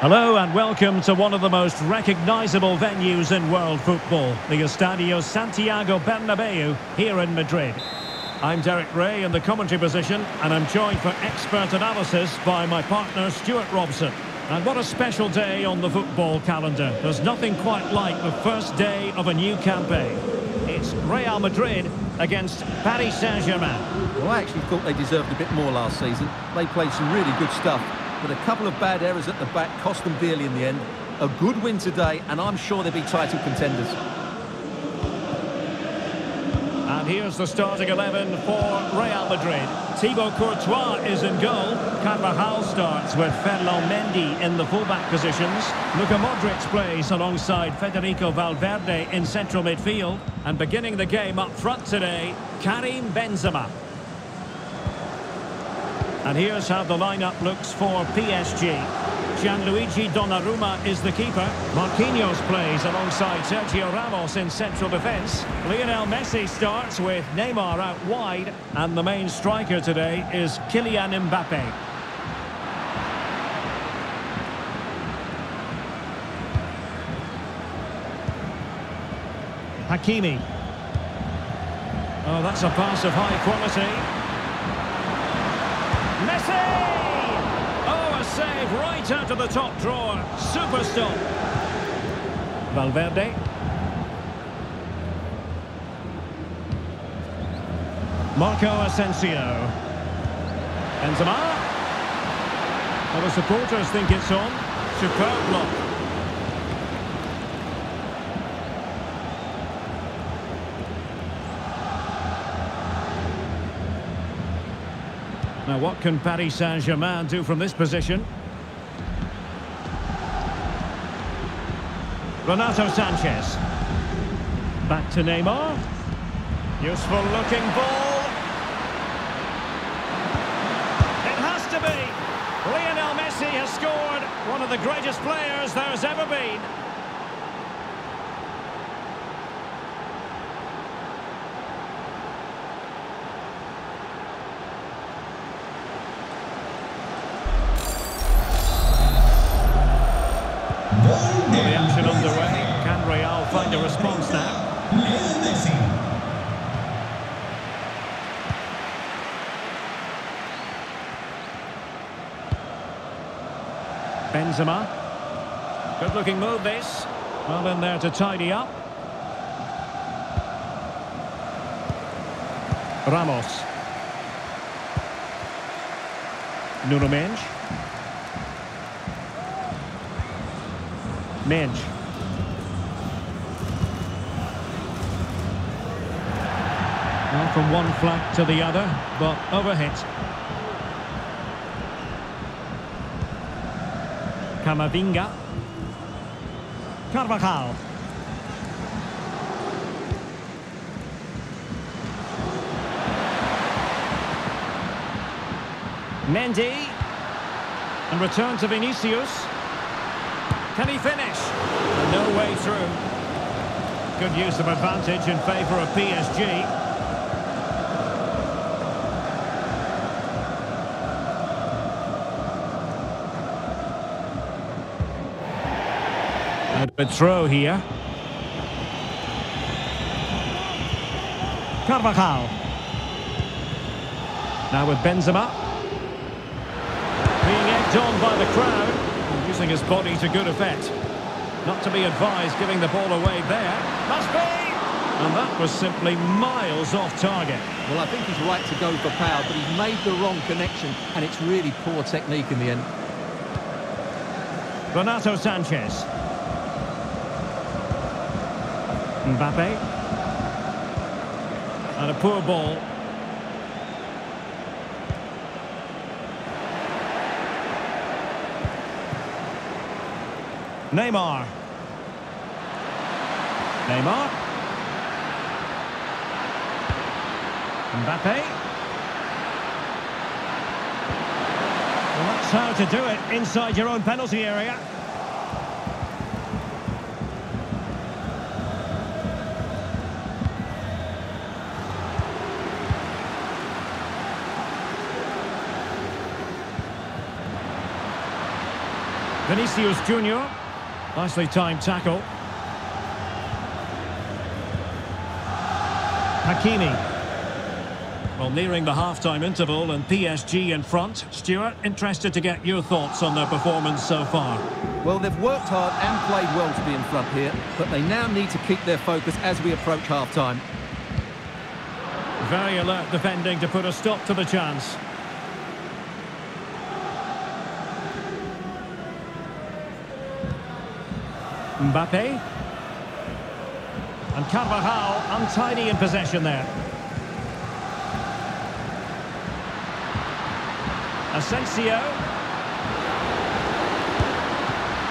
Hello and welcome to one of the most recognisable venues in world football, the Estadio Santiago Bernabeu here in Madrid. I'm Derek Ray in the commentary position, and I'm joined for expert analysis by my partner Stuart Robson. And what a special day on the football calendar. There's nothing quite like the first day of a new campaign. It's Real Madrid against Paris Saint-Germain. Well, I actually thought they deserved a bit more last season. They played some really good stuff, but a couple of bad errors at the back cost them dearly in the end. A good win today, and I'm sure they'll be title contenders. And here's the starting 11 for Real Madrid. Thibaut Courtois is in goal. Carvajal starts with Ferland Mendy in the fullback positions. Luka Modric plays alongside Federico Valverde in central midfield. And beginning the game up front today, Karim Benzema. And here's how the lineup looks for PSG. Gianluigi Donnarumma is the keeper. Marquinhos plays alongside Sergio Ramos in central defence. Lionel Messi starts with Neymar out wide. And the main striker today is Kylian Mbappe. Hakimi. Oh, that's a pass of high quality. Oh, a save right out of the top drawer. Super stop. Valverde. Marco Asensio. Benzema. Well, the supporters think it's on. Superb block. Now, what can Paris Saint-Germain do from this position? Renato Sanchez. Back to Neymar. Useful looking ball. It has to be. Lionel Messi has scored. One of the greatest players there's ever been. Well, the action underway. Can Real find a response now? Benzema. Good looking move this. Well in there to tidy up. Ramos. Nuno Mendes. Mendes. Well, from one flank to the other, but overhit. Camavinga. Carvajal. Mendy. And return to Vinicius. Can he finish? No way through. Good use of advantage in favour of PSG. And a throw here. Carvajal. Now with Benzema. Being egged on by the crowd. Using his body to good effect. Not to be advised giving the ball away there. Must be! And that was simply miles off target. Well, I think he's right to go for power, but he's made the wrong connection, and it's really poor technique in the end. Renato Sanchez. Mbappe. And a poor ball. Neymar. Neymar. Mbappe. Well, that's how to do it inside your own penalty area. Vinicius Junior, nicely timed tackle. Hakimi. Well, nearing the half-time interval and PSG in front. Stuart, interested to get your thoughts on their performance so far. Well, they've worked hard and played well to be in front here, but they now need to keep their focus as we approach half-time. Very alert defending to put a stop to the chance. Mbappe. And Carvajal untidy in possession there. Asensio.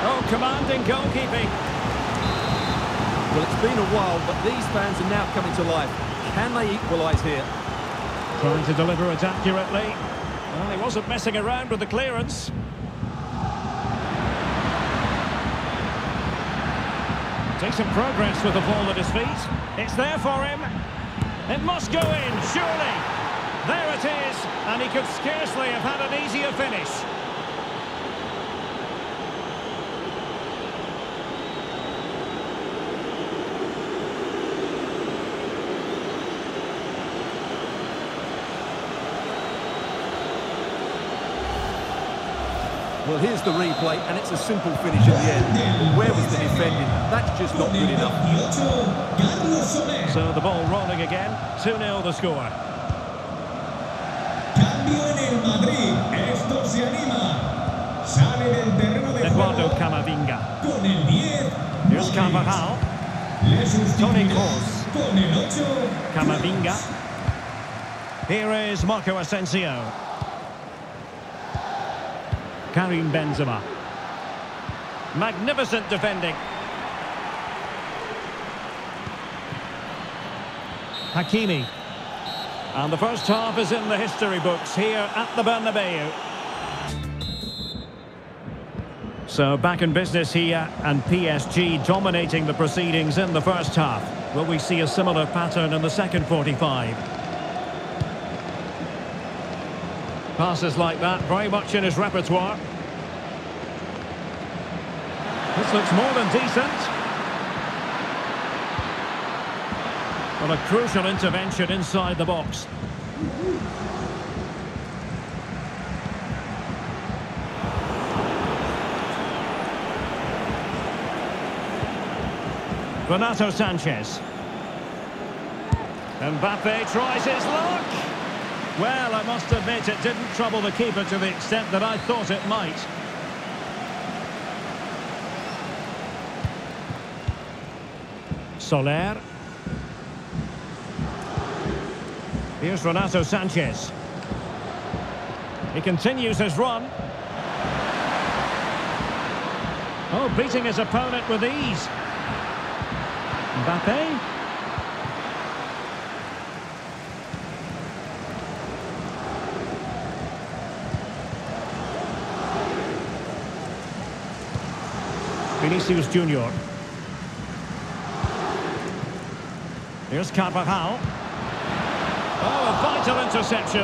Oh, commanding goalkeeping. Well, it's been a while, but these fans are now coming to life. Can they equalise here? Trying to deliver it accurately. Well, he wasn't messing around with the clearance. Takes some progress with the ball at his feet. It's there for him. It must go in, surely. There it is, and he could scarcely have had an easier finish. Well, here's the replay, and it's a simple finish at the end. But where was the defending? That's just not good enough. So the ball rolling again. 2-0 the score. Eduardo Camavinga. Here's Carvajal. Toni Kroos. Camavinga. Here is Marco Asensio. Karim Benzema. Magnificent defending. Hakimi. And the first half is in the history books here at the Bernabeu. So back in business here, and PSG dominating the proceedings in the first half. Will we see a similar pattern in the second 45? Passes like that, very much in his repertoire. This looks more than decent. Well, a crucial intervention inside the box. Renato Sanchez. Mbappe tries his luck. Well, I must admit, it didn't trouble the keeper to the extent that I thought it might. Soler. Here's Renato Sanchez. He continues his run. Oh, beating his opponent with ease. Mbappe. Vinicius Junior. Here's Carvajal. Oh, a vital interception.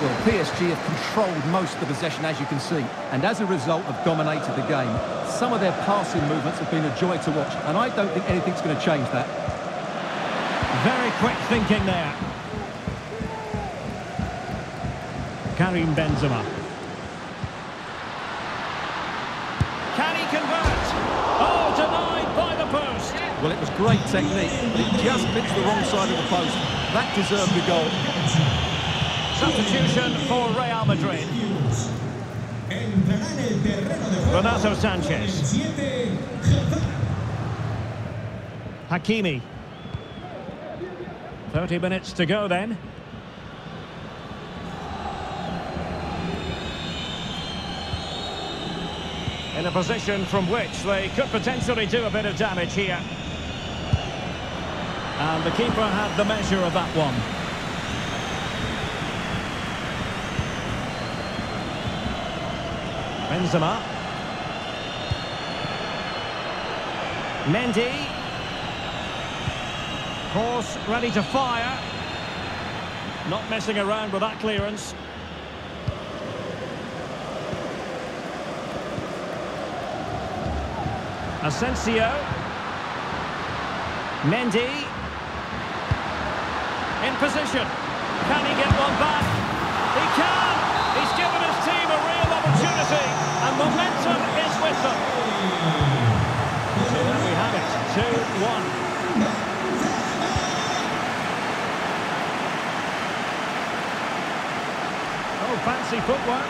Well, PSG have controlled most of the possession, as you can see, and as a result have dominated the game. Some of their passing movements have been a joy to watch, and I don't think anything's going to change that. Very quick thinking there. Karim Benzema. Well, it was great technique, but he just picked the wrong side of the post. That deserved the goal. Substitution for Real Madrid. Renato Sanchez. Hakimi. 30 minutes to go then. In a position from which they could potentially do a bit of damage here. And the keeper had the measure of that one. Benzema. Mendy. Horse ready to fire. Not messing around with that clearance. Asensio. Mendy. In position. Can he get one back? He can! He's given his team a real opportunity, and momentum is with them. So there we have it, 2-1. Fancy footwork,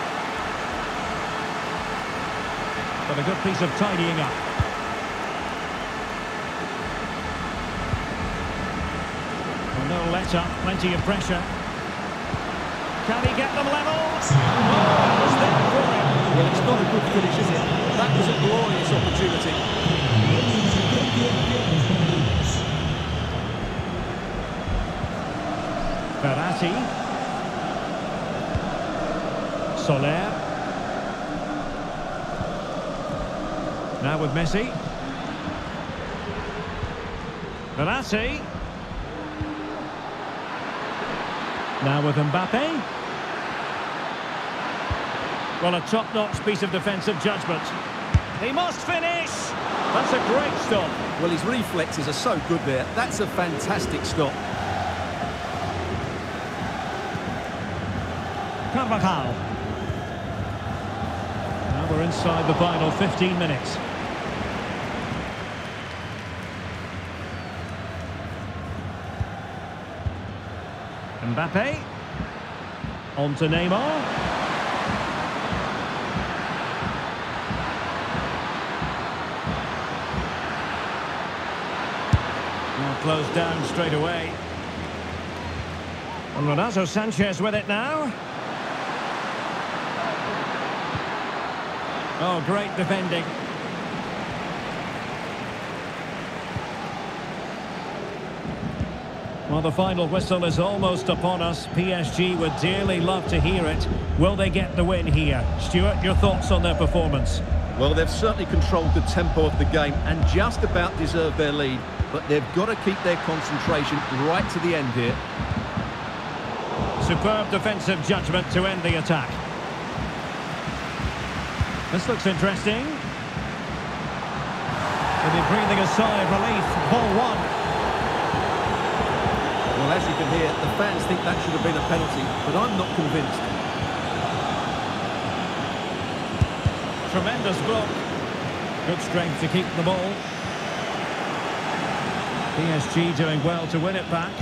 but a good piece of tidying up. And no let up, plenty of pressure. Can he get them level? Oh, it was there for him. Well, it's not a good finish, is it? That was a glorious opportunity. Veratti. Soler. Now with Messi. Veratti. Now with Mbappe. Well, a top-notch piece of defensive judgment. He must finish! That's a great stop. Well, his reflexes are so good there. That's a fantastic stop. Carvajal. We're inside the final 15 minutes. Mbappe. On to Neymar. Now closed down straight away. And Renato Sanchez with it now. Oh, great defending. Well, the final whistle is almost upon us. PSG would dearly love to hear it. Will they get the win here? Stuart, your thoughts on their performance? Well, they've certainly controlled the tempo of the game and just about deserve their lead, but they've got to keep their concentration right to the end here. Superb defensive judgment to end the attack. This looks interesting. They'll be breathing a sigh of relief. Ball one. Well, as you can hear, the fans think that should have been a penalty, but I'm not convinced. Tremendous block. Good strength to keep the ball. PSG doing well to win it back.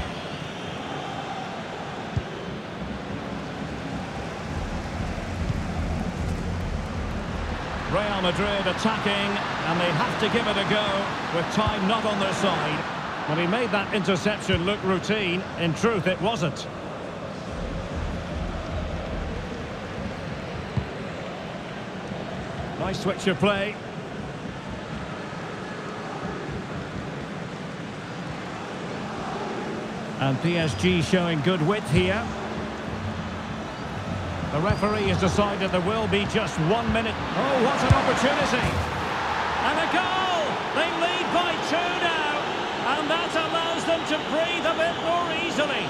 Real Madrid attacking, and they have to give it a go with time not on their side. Well, he made that interception look routine. In truth, it wasn't. Nice switch of play. And PSG showing good width here. The referee has decided there will be just 1 minute. Oh, what an opportunity! And a goal! They lead by 2 now, and that allows them to breathe a bit more easily.